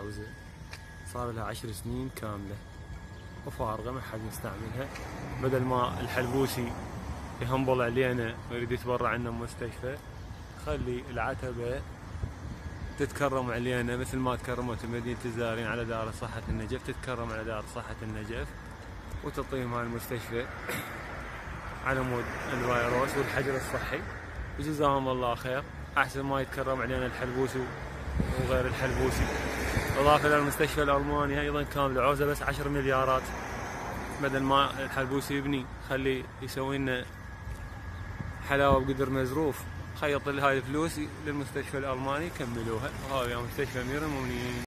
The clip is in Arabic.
الحوزة صار لها 10 سنين كاملة وفارغة، ما حد يستعملها. بدل ما الحلبوسي يهنبل علينا ويريد يتبرع عنا مستشفى، خلي العتبة تتكرم علينا مثل ما تكرمت مدينة الزارعين على دار صحة النجف، تتكرم على دار صحة النجف وتعطيهم هاي المستشفى على مود الفيروس والحجر الصحي، وجزاهم الله خير. احسن ما يتكرم علينا الحلبوسي وغير الحلبوسي. اضافه الى المستشفى الألماني ايضا كان العوزه بس 10 مليارات، بدل ما الحلبوسي يبني خلي يسوي لنا حلاوه بقدر مزروف، خيط هاي الفلوس للمستشفى الألماني كملوها. وهذا مستشفى أمير المؤمنين.